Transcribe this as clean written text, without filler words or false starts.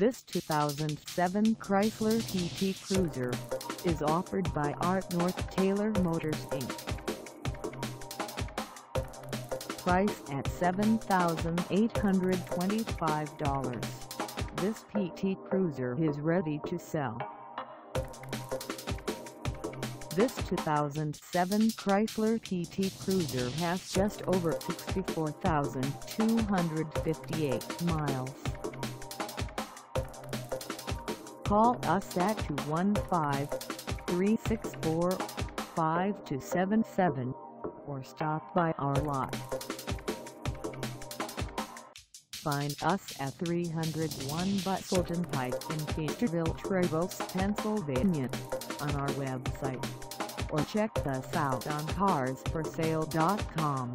This 2007 Chrysler PT Cruiser is offered by Art North Taylor Motors Inc. Priced at $7,825, this PT Cruiser is ready to sell. This 2007 Chrysler PT Cruiser has just over 64,258 miles. Call us at 215-364-5277 or stop by our lot. Find us at 301 Bustleton Pike in Feasterville, Trevose, Pennsylvania, on our website, or check us out on carsforsale.com.